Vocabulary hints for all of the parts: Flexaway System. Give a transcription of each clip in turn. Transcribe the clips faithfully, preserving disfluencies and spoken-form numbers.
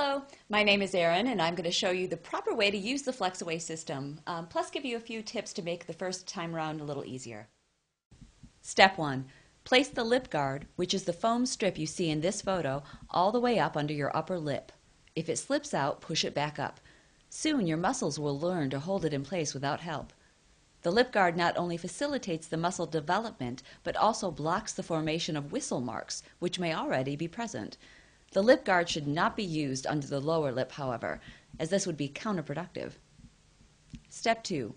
Hello, my name is Erin and I'm going to show you the proper way to use the Flexaway system, um, plus give you a few tips to make the first time round a little easier. Step one, place the lip guard, which is the foam strip you see in this photo, all the way up under your upper lip. If it slips out, push it back up. Soon your muscles will learn to hold it in place without help. The lip guard not only facilitates the muscle development, but also blocks the formation of whistle marks, which may already be present. The lip guard should not be used under the lower lip, however, as this would be counterproductive. Step two.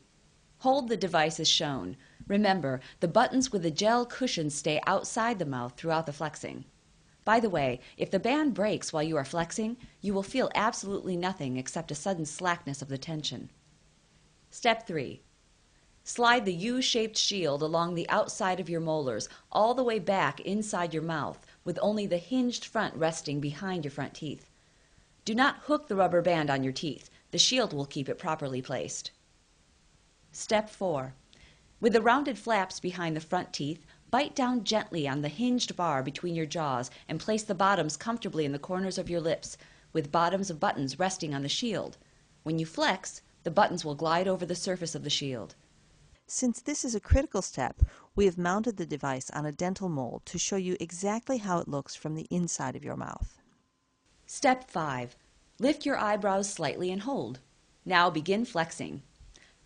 Hold the device as shown. Remember, the buttons with the gel cushion stay outside the mouth throughout the flexing. By the way, if the band breaks while you are flexing, you will feel absolutely nothing except a sudden slackness of the tension. Step three. Slide the U-shaped shield along the outside of your molars, all the way back inside your mouth, with only the hinged front resting behind your front teeth. Do not hook the rubber band on your teeth. The shield will keep it properly placed. Step four. With the rounded flaps behind the front teeth, bite down gently on the hinged bar between your jaws and place the bottoms comfortably in the corners of your lips, with bottoms of buttons resting on the shield. When you flex, the buttons will glide over the surface of the shield. Since this is a critical step, we have mounted the device on a dental mold to show you exactly how it looks from the inside of your mouth. Step five. Lift your eyebrows slightly and hold. Now begin flexing.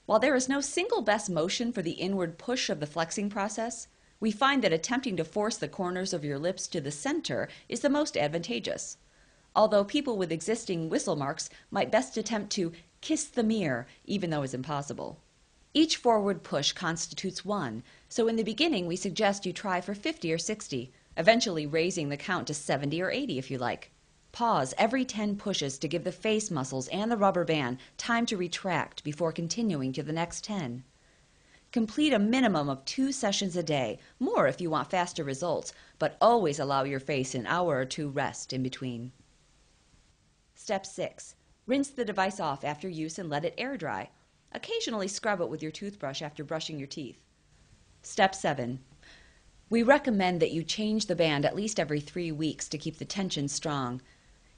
While there is no single best motion for the inward push of the flexing process, we find that attempting to force the corners of your lips to the center is the most advantageous. Although people with existing whistle marks might best attempt to kiss the mirror, even though it's impossible. Each forward push constitutes one, so in the beginning we suggest you try for fifty or sixty, eventually raising the count to seventy or eighty if you like. Pause every ten pushes to give the face muscles and the rubber band time to retract before continuing to the next ten. Complete a minimum of two sessions a day, more if you want faster results, but always allow your face an hour or two rest in between. Step six. Rinse the device off after use and let it air dry. Occasionally scrub it with your toothbrush after brushing your teeth. Step seven. We recommend that you change the band at least every three weeks to keep the tension strong.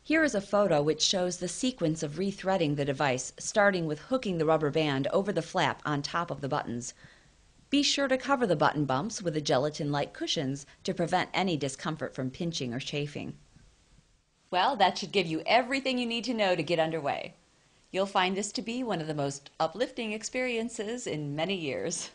Here is a photo which shows the sequence of rethreading the device, starting with hooking the rubber band over the flap on top of the buttons. Be sure to cover the button bumps with the gelatin-like cushions to prevent any discomfort from pinching or chafing. Well, that should give you everything you need to know to get underway. You'll find this to be one of the most uplifting experiences in many years.